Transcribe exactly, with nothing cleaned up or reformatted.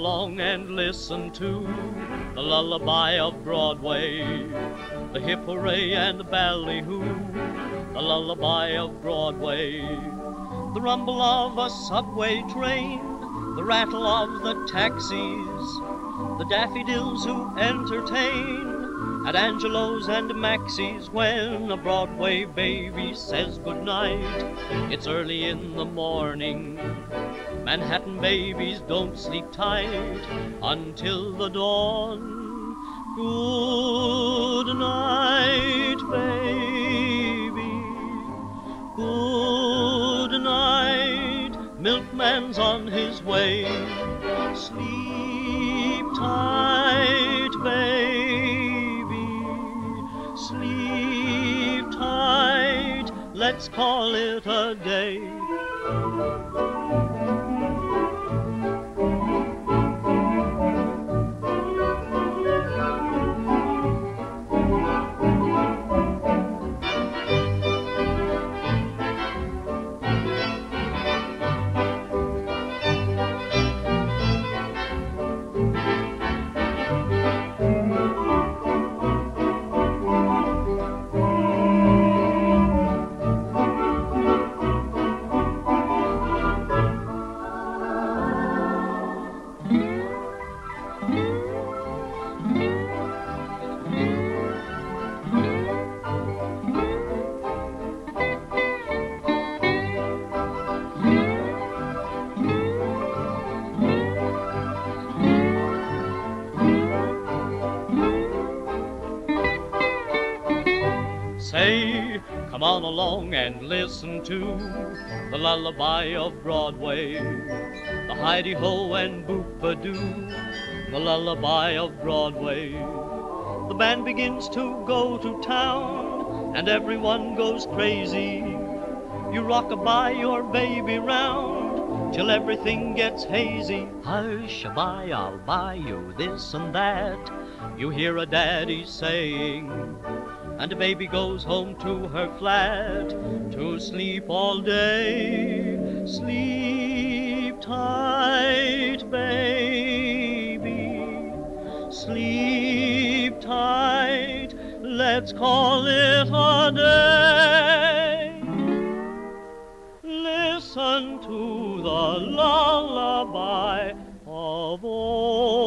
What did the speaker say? along and listen to the lullaby of Broadway, the hip hooray and the ballyhoo, the lullaby of Broadway. The rumble of a subway train, the rattle of the taxis, the daffodils who entertain at Angelo's and Maxie's when a Broadway baby says goodnight. It's early in the morning, Manhattan babies don't sleep tight until the dawn. Good night, baby. Good night. Milkman's on his way. Sleep tight, baby. Sleep tight. Let's call it a day. Say, come on along and listen to the lullaby of Broadway, the hidey-ho and boop-a-doo, the lullaby of Broadway. The band begins to go to town, and everyone goes crazy. You rock-a-bye your baby round, till everything gets hazy. Hush-a-bye, I'll buy you this and that, you hear a daddy saying. And a baby goes home to her flat to sleep all day. Sleep tight, baby. Sleep tight. Let's call it a day. Listen to the lullaby of old.